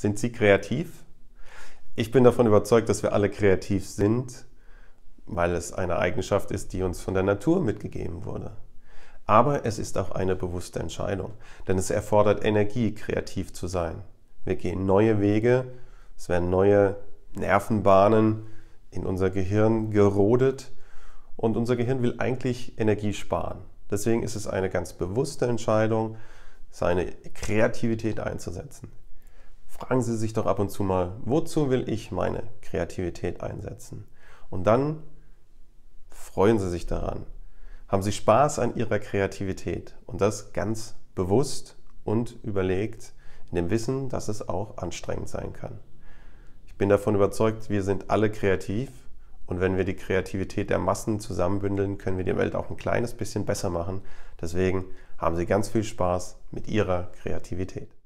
Sind Sie kreativ? Ich bin davon überzeugt, dass wir alle kreativ sind, weil es eine Eigenschaft ist, die uns von der Natur mitgegeben wurde. Aber es ist auch eine bewusste Entscheidung, denn es erfordert Energie, kreativ zu sein. Wir gehen neue Wege, es werden neue Nervenbahnen in unser Gehirn gerodet und unser Gehirn will eigentlich Energie sparen. Deswegen ist es eine ganz bewusste Entscheidung, seine Kreativität einzusetzen. Fragen Sie sich doch ab und zu mal, wozu will ich meine Kreativität einsetzen? Und dann freuen Sie sich daran. Haben Sie Spaß an Ihrer Kreativität und das ganz bewusst und überlegt, in dem Wissen, dass es auch anstrengend sein kann. Ich bin davon überzeugt, wir sind alle kreativ und wenn wir die Kreativität der Massen zusammenbündeln, können wir die Welt auch ein kleines bisschen besser machen. Deswegen haben Sie ganz viel Spaß mit Ihrer Kreativität.